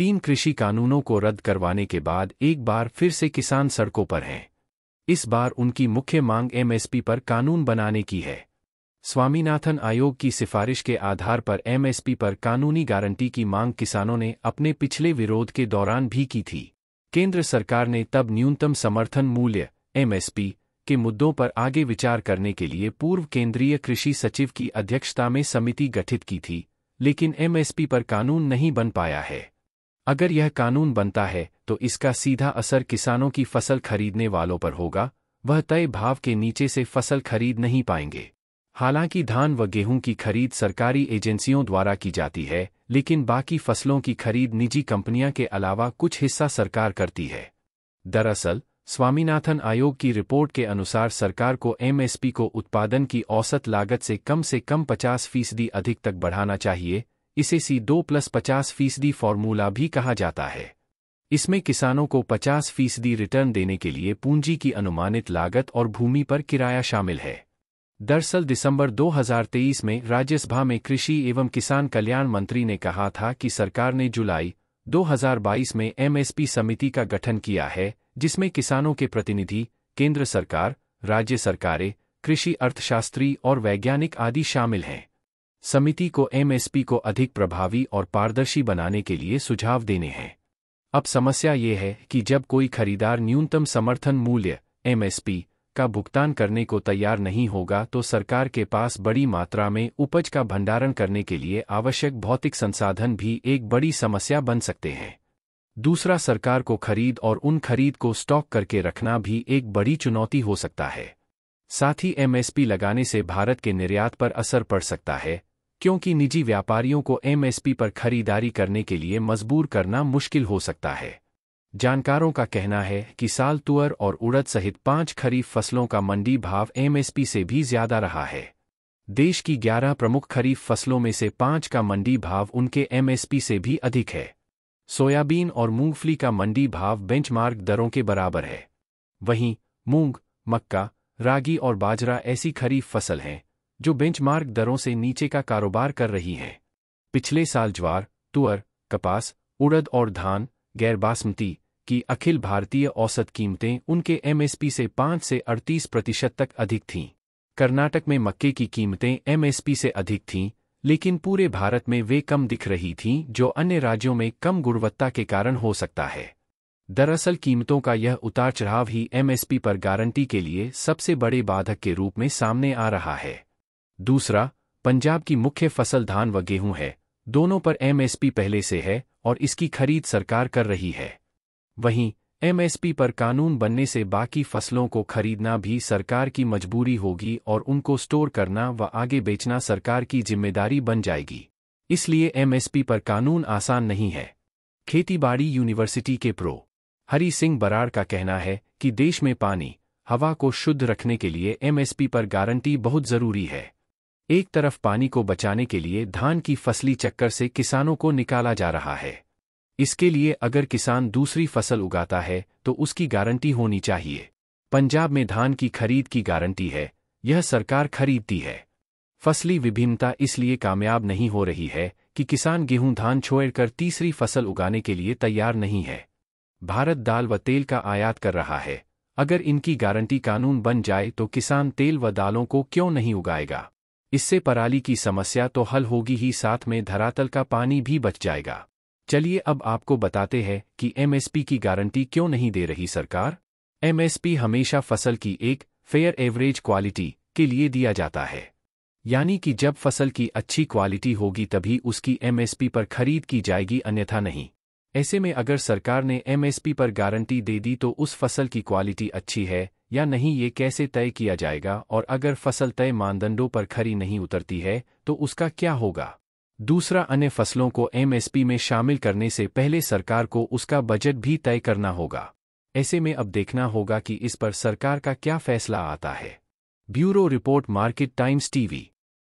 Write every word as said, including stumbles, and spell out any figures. तीन कृषि कानूनों को रद्द करवाने के बाद एक बार फिर से किसान सड़कों पर हैं। इस बार उनकी मुख्य मांग एमएसपी पर कानून बनाने की है। स्वामीनाथन आयोग की सिफारिश के आधार पर एमएसपी पर कानूनी गारंटी की मांग किसानों ने अपने पिछले विरोध के दौरान भी की थी। केंद्र सरकार ने तब न्यूनतम समर्थन मूल्य एमएसपी के मुद्दों पर आगे विचार करने के लिए पूर्व केंद्रीय कृषि सचिव की अध्यक्षता में समिति गठित की थी, लेकिन एमएसपी पर कानून नहीं बन पाया है। अगर यह कानून बनता है तो इसका सीधा असर किसानों की फसल खरीदने वालों पर होगा। वह तय भाव के नीचे से फसल खरीद नहीं पाएंगे। हालांकि धान व गेहूं की खरीद सरकारी एजेंसियों द्वारा की जाती है, लेकिन बाकी फसलों की खरीद निजी कंपनियां के अलावा कुछ हिस्सा सरकार करती है। दरअसल स्वामीनाथन आयोग की रिपोर्ट के अनुसार सरकार को एमएसपी को उत्पादन की औसत लागत से कम से कम पचास फीसदी अधिक तक बढ़ाना चाहिए। इसे सी टू प्लस पचास फीसदी फॉर्मूला भी कहा जाता है। इसमें किसानों को पचास फीसदी रिटर्न देने के लिए पूंजी की अनुमानित लागत और भूमि पर किराया शामिल है। दरअसल दिसंबर दो हज़ार तेईस में राज्यसभा में कृषि एवं किसान कल्याण मंत्री ने कहा था कि सरकार ने जुलाई दो हज़ार बाईस में एमएसपी समिति का गठन किया है, जिसमें किसानों के प्रतिनिधि, केंद्र सरकार, राज्य सरकारें, कृषि अर्थशास्त्री और वैज्ञानिक आदि शामिल हैं। समिति को एमएसपी को अधिक प्रभावी और पारदर्शी बनाने के लिए सुझाव देने हैं। अब समस्या ये है कि जब कोई खरीदार न्यूनतम समर्थन मूल्य एमएसपी का भुगतान करने को तैयार नहीं होगा तो सरकार के पास बड़ी मात्रा में उपज का भंडारण करने के लिए आवश्यक भौतिक संसाधन भी एक बड़ी समस्या बन सकते हैं। दूसरा, सरकार को खरीद और उन खरीद को स्टॉक करके रखना भी एक बड़ी चुनौती हो सकता है। साथ ही एमएसपी लगाने से भारत के निर्यात पर असर पड़ सकता है, क्योंकि निजी व्यापारियों को एमएसपी पर खरीदारी करने के लिए मजबूर करना मुश्किल हो सकता है। जानकारों का कहना है कि साल तुअर और उड़द सहित पांच खरीफ फसलों का मंडी भाव एमएसपी से भी ज्यादा रहा है। देश की ग्यारह प्रमुख खरीफ फसलों में से पांच का मंडी भाव उनके एमएसपी से भी अधिक है। सोयाबीन और मूंगफली का मंडी भाव बेंचमार्क दरों के बराबर है। वहीं मूंग, मक्का, रागी और बाजरा ऐसी खरीफ फसल हैं जो बेंचमार्क दरों से नीचे का कारोबार कर रही हैं। पिछले साल ज्वार, तुअर, कपास, उड़द और धान गैर बासमती की अखिल भारतीय औसत कीमतें उनके एमएसपी से पाँच से अड़तीस प्रतिशत तक अधिक थीं। कर्नाटक में मक्के की कीमतें एमएसपी से अधिक थीं, लेकिन पूरे भारत में वे कम दिख रही थीं, जो अन्य राज्यों में कम गुणवत्ता के कारण हो सकता है। दरअसल कीमतों का यह उतार चढ़ाव ही एमएसपी पर गारंटी के लिए सबसे बड़े बाधक के रूप में सामने आ रहा है। दूसरा, पंजाब की मुख्य फसल धान व गेहूं है। दोनों पर एमएसपी पहले से है और इसकी खरीद सरकार कर रही है। वहीं एमएसपी पर कानून बनने से बाकी फसलों को खरीदना भी सरकार की मजबूरी होगी और उनको स्टोर करना व आगे बेचना सरकार की जिम्मेदारी बन जाएगी। इसलिए एमएसपी पर कानून आसान नहीं है। खेतीबाड़ी यूनिवर्सिटी के प्रो हरि सिंह बराड़ का कहना है कि देश में पानी, हवा को शुद्ध रखने के लिए एमएसपी पर गारंटी बहुत ज़रूरी है। एक तरफ पानी को बचाने के लिए धान की फसली चक्कर से किसानों को निकाला जा रहा है। इसके लिए अगर किसान दूसरी फसल उगाता है तो उसकी गारंटी होनी चाहिए। पंजाब में धान की खरीद की गारंटी है, यह सरकार खरीदती है। फसली विभिन्नता इसलिए कामयाब नहीं हो रही है कि किसान गेहूं धान छोड़कर तीसरी फसल उगाने के लिए तैयार नहीं है। भारत दाल व तेल का आयात कर रहा है। अगर इनकी गारंटी कानून बन जाए तो किसान तेल व दालों को क्यों नहीं उगाएगा। इससे पराली की समस्या तो हल होगी ही, साथ में धरातल का पानी भी बच जाएगा। चलिए अब आपको बताते हैं कि एमएसपी की गारंटी क्यों नहीं दे रही सरकार। एमएसपी हमेशा फसल की एक फेयर एवरेज क्वालिटी के लिए दिया जाता है, यानी कि जब फसल की अच्छी क्वालिटी होगी तभी उसकी एमएसपी पर खरीद की जाएगी, अन्यथा नहीं। ऐसे में अगर सरकार ने एमएसपी पर गारंटी दे दी तो उस फसल की क्वालिटी अच्छी है या नहीं ये कैसे तय किया जाएगा, और अगर फसल तय मानदंडों पर खरी नहीं उतरती है तो उसका क्या होगा। दूसरा, अन्य फसलों को एमएसपी में शामिल करने से पहले सरकार को उसका बजट भी तय करना होगा। ऐसे में अब देखना होगा कि इस पर सरकार का क्या फैसला आता है। Bureau report, market times TV.